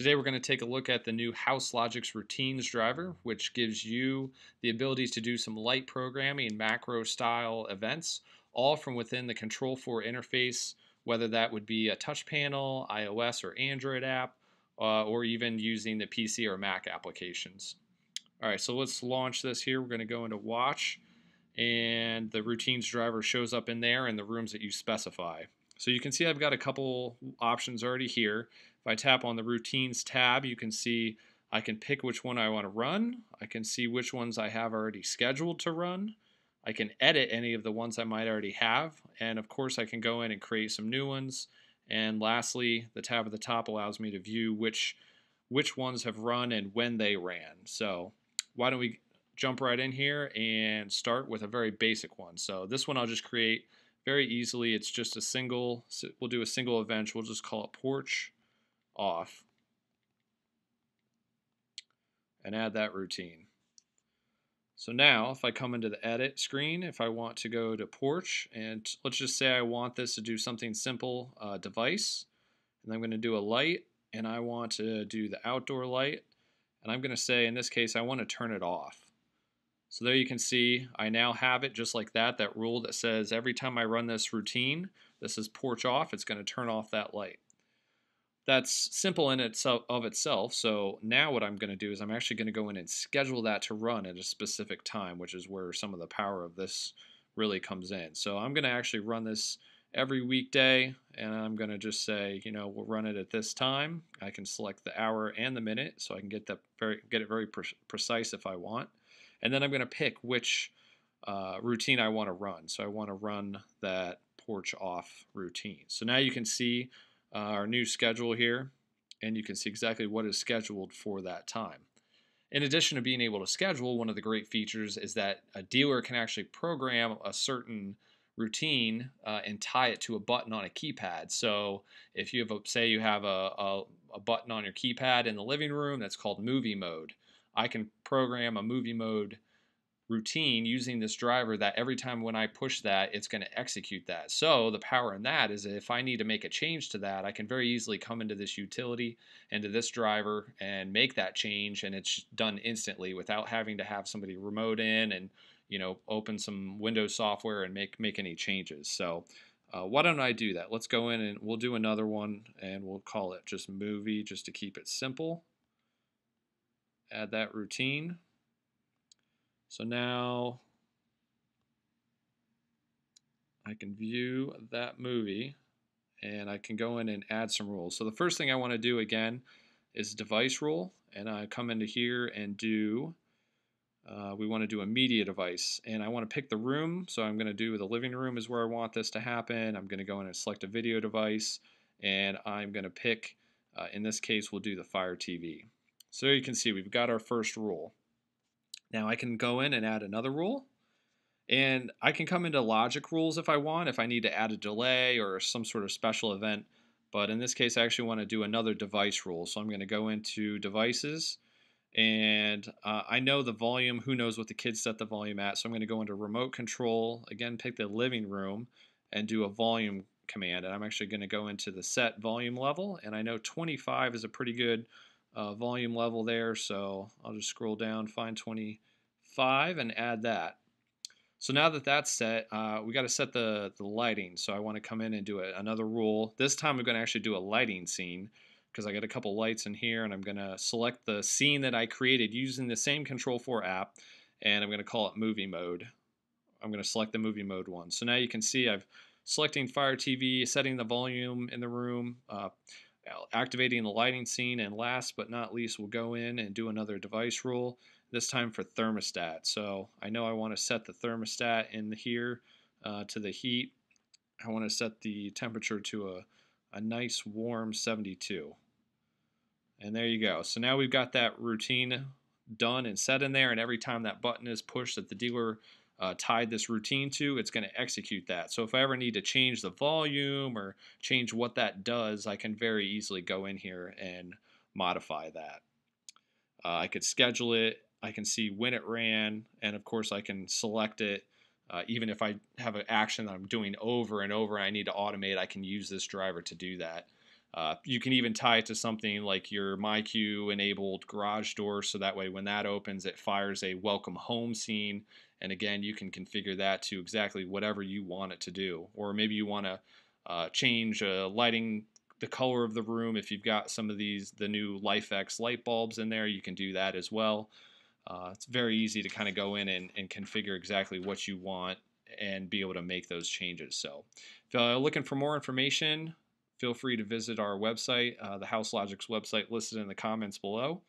Today we're going to take a look at the new HouseLogix Routines driver, which gives you the ability to do some light programming and macro style events, all from within the Control 4 interface, whether that would be a touch panel, iOS or Android app, or even using the PC or Mac applications. Alright, so let's launch this here. We're going to go into Watch, and the Routines driver shows up in there in the rooms that you specify. So you can see I've got a couple options already here. If I tap on the Routines tab, you can see I can pick which one I want to run. I can see which ones I have already scheduled to run. I can edit any of the ones I might already have, and of course I can go in and create some new ones. And lastly, the tab at the top allows me to view which ones have run and when they ran. So why don't we jump right in here and start with a very basic one. So this one I'll just create very easily. It's just a single, we'll do a single event. We'll just call it porch off and add that routine. So now if I come into the edit screen, if I want to go to porch, and let's just say I want this to do something simple, device, and I'm going to do a light, and I want to do the outdoor light, and I'm going to say in this case I want to turn it off. So there you can see I now have it just like that, that rule that says every time I run this routine, this is porch off, it's going to turn off that light. That's simple in itself of itself. So now what I'm going to do is I'm actually going to go in and schedule that to run at a specific time, which is where some of the power of this really comes in. So I'm going to actually run this every weekday, and I'm going to just say, you know, we'll run it at this time. I can select the hour and the minute, so I can get that very precise if I want. And then I'm going to pick which routine I want to run. So I want to run that porch off routine. So now you can see our new schedule here, and you can see exactly what is scheduled for that time. In addition to being able to schedule, one of the great features is that a dealer can actually program a certain routine and tie it to a button on a keypad. So if you have, say you have a button on your keypad in the living room that's called movie mode, I can program a movie mode routine using this driver that every time when I push that, it's going to execute that. So the power in that is if I need to make a change to that, I can very easily come into this utility, into this driver, and make that change, and it's done instantly without having to have somebody remote in and, you know, open some Windows software and make any changes. So why don't I do that? Let's go in and we'll do another one, and we'll call it just movie, just to keep it simple. Add that routine. So now I can view that movie, and I can go in and add some rules. So the first thing I want to do again is device rule, and I come into here and do, we want to do a media device, and I want to pick the room. So I'm going to do the living room is where I want this to happen. I'm going to go in and select a video device, and I'm going to pick, in this case, we'll do the Fire TV. So you can see we've got our first rule. Now I can go in and add another rule, and I can come into logic rules if I want, if I need to add a delay or some sort of special event, but in this case I actually want to do another device rule. So I'm going to go into devices, and I know the volume, who knows what the kids set the volume at, so I'm going to go into remote control, again pick the living room, and do a volume command, and I'm actually going to go into the set volume level, and I know 25 is a pretty good volume level there, so I'll just scroll down, find 25, and add that. So now that that's set, we got to set the lighting. So I want to come in and do another rule. This time I'm going to actually do a lighting scene, because I got a couple lights in here, and I'm going to select the scene that I created using the same Control 4 app, and I'm going to call it movie mode. I'm going to select the movie mode one. So now you can see I've selecting Fire TV, setting the volume in the room, activating the lighting scene, and last but not least we'll go in and do another device rule, this time for thermostat. So I know I want to set the thermostat in here to the heat. I want to set the temperature to a nice warm 72, and there you go. So now we've got that routine done and set in there, and every time that button is pushed that the dealer tied this routine to, it's going to execute that. So if I ever need to change the volume or change what that does, I can very easily go in here and modify that. I could schedule it, I can see when it ran, and of course I can select it. Even if I have an action that I'm doing over and over and I need to automate, I can use this driver to do that. You can even tie it to something like your MyQ enabled garage door, so that way when that opens it fires a welcome home scene, and again you can configure that to exactly whatever you want it to do. Or maybe you want to change lighting, the color of the room. If you've got some of these, the new LifeX light bulbs in there, you can do that as well. It's very easy to kind of go in and configure exactly what you want and be able to make those changes. So if you're looking for more information, feel free to visit our website, the HouseLogix website listed in the comments below.